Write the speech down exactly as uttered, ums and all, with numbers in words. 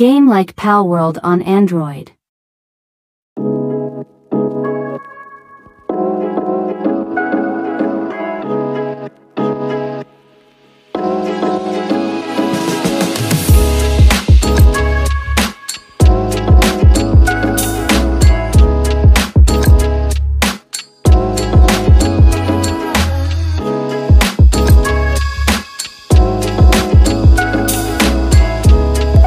Game like Palworld on Android.